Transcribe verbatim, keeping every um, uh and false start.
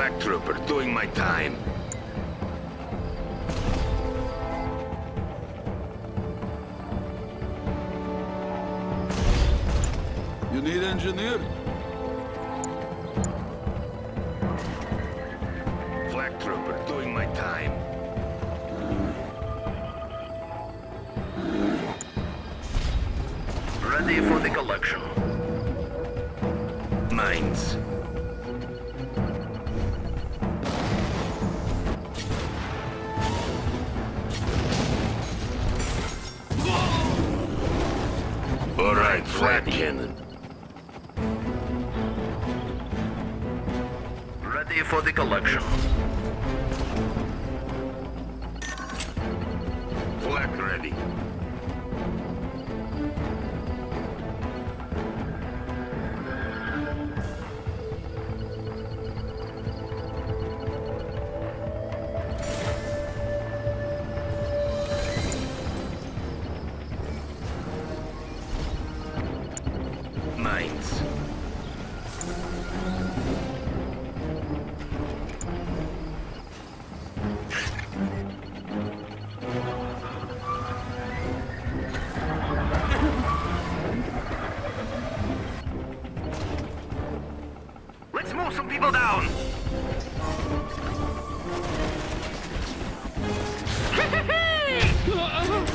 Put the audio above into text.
black trooper doing my time. You need engineer? Black trooper doing my time. Ready for the collection. Mines. All right, flat cannon. Ready for the collection. Flak ready. Let's move some people down.